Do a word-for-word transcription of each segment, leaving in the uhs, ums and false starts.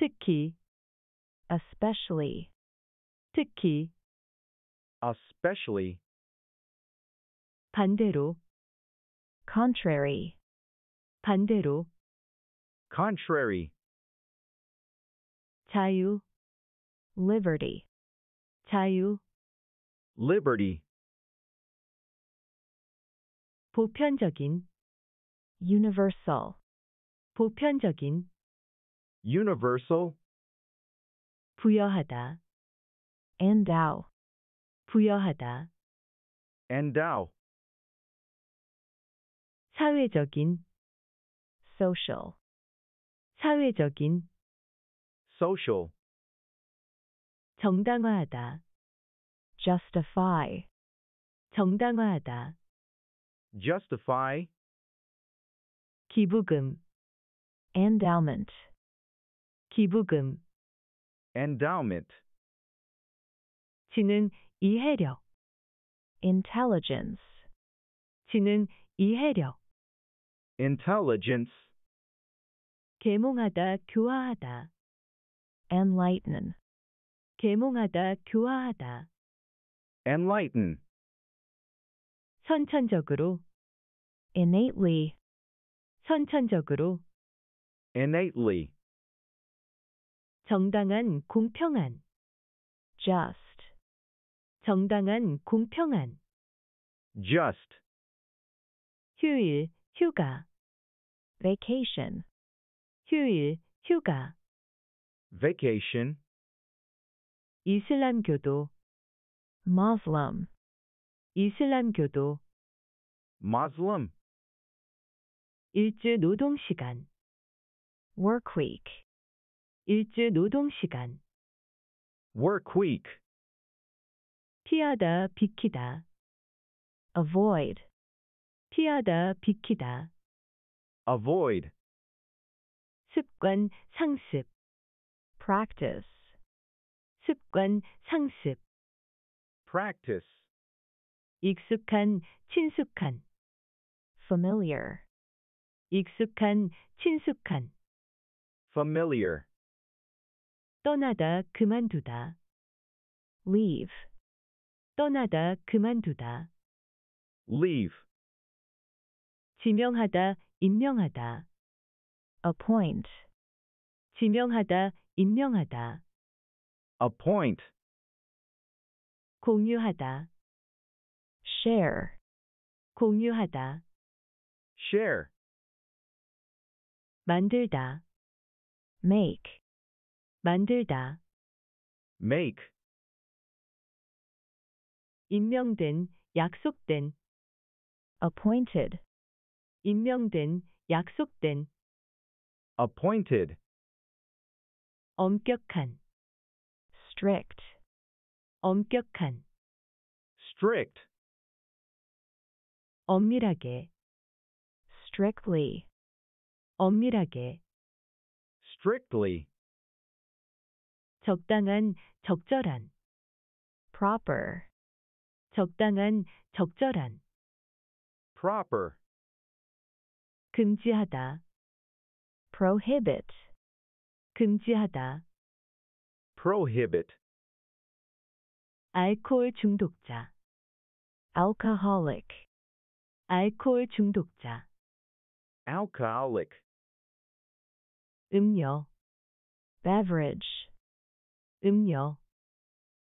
특히, especially, 특히, especially, 반대로, contrary, 반대로, contrary, 자유, liberty, 자유, liberty, 보편적인, universal, 보편적인, universal, 부여하다, endow, 부여하다, endow, 사회적인, social, 사회적인, social, 정당화하다, justify, 정당화하다, justify, 기부금, endowment, 기부금, endowment, 지능, 이해력, intelligence, 지능, 이해력, intelligence, 계몽하다, 교화하다, enlighten, 계몽하다, 교화하다, enlighten, 선천적으로, innately, 선천적으로, innately, 정당한, 공평한, just, 정당한, 공평한, just, 휴일, 휴가, vacation, 휴일, 휴가, vacation, 이슬람교도, Muslim, 이슬람교도, Muslim, 일주 노동시간, work week, 일주 노동시간, work week, 피하다, 비키다, avoid, 피하다, 비키다, avoid, 습관, 상습, practice, 습관, 상습, practice, 익숙한, 친숙한, familiar, 익숙한, 친숙한, familiar, 떠나다, 그만두다, leave, 떠나다, 그만두다, leave, 지명하다, 임명하다, appoint, 지명하다, 임명하다, appoint, 공유하다, share, 공유하다, share, 만들다, make, 만들다, make, 임명된, 약속된, appointed, 임명된, 약속된, appointed, 엄격한, strict, 엄격한, strict, 엄밀하게, strictly, 엄밀하게, strictly, 적당한, 적절한, proper, 적당한, 적절한, proper, 금지하다, prohibit, 금지하다, prohibit, 알코올 중독자, alcoholic, 알코올 중독자, alcoholic, 음료, beverage, 음료,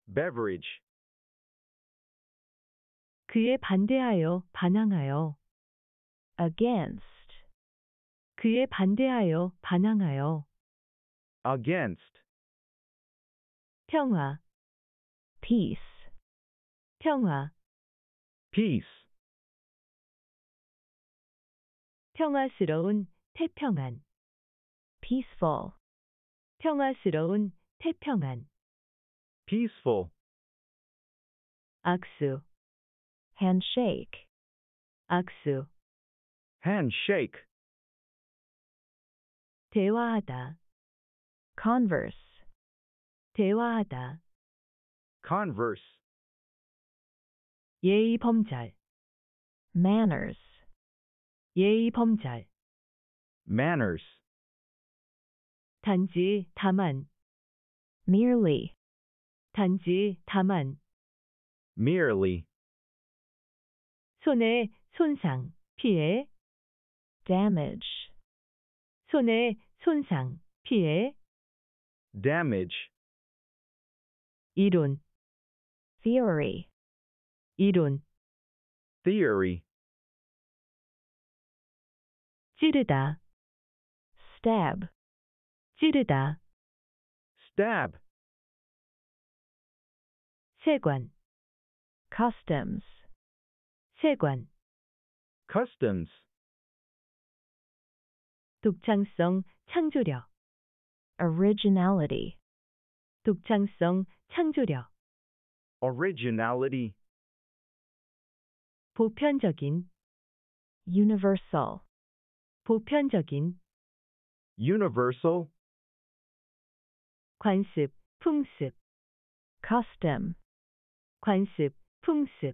beverage, 그에 반대하여, 반항하여, against, 그에 반대하여, 반항하여, against, 평화, peace, 평화, peace, 평화스러운, 태평한, peaceful, 평화스러운, 태평한, peaceful, 악수, handshake, 악수, handshake, 대화하다, converse, 대화하다, converse, 예의범절, manners, 예의범절, manners, 단지, 다만. merely. 단지, 다만. merely. 손에, 손상, 피해. damage. 손에, 손상, 피해. damage. 이론. theory. 이론. theory. 찌르다. stab. 찌르다. stab. 세관. customs. 세관. customs. 독창성, 창조력. originality. 독창성, 창조력. originality. 보편적인. universal. 보편적인. universal. 관습, 풍습. custom. 관습, 풍습.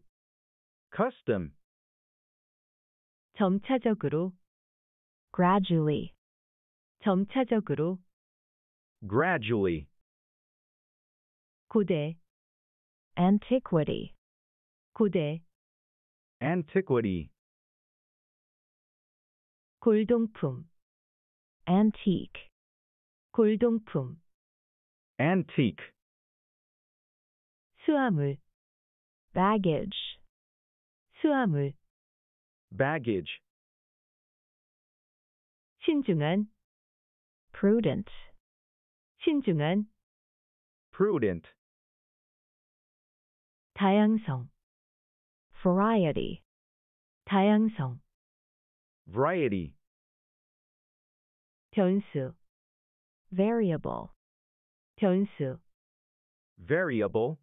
custom. 점차적으로. gradually. 점차적으로. gradually. 고대. antiquity. 고대. antiquity. 골동품. antique. 골동품. antique. 수화물. baggage. 수화물. baggage. 신중한. prudent. 신중한. prudent. 다양성. variety. 다양성. variety. 변수. variable. 변수. variable.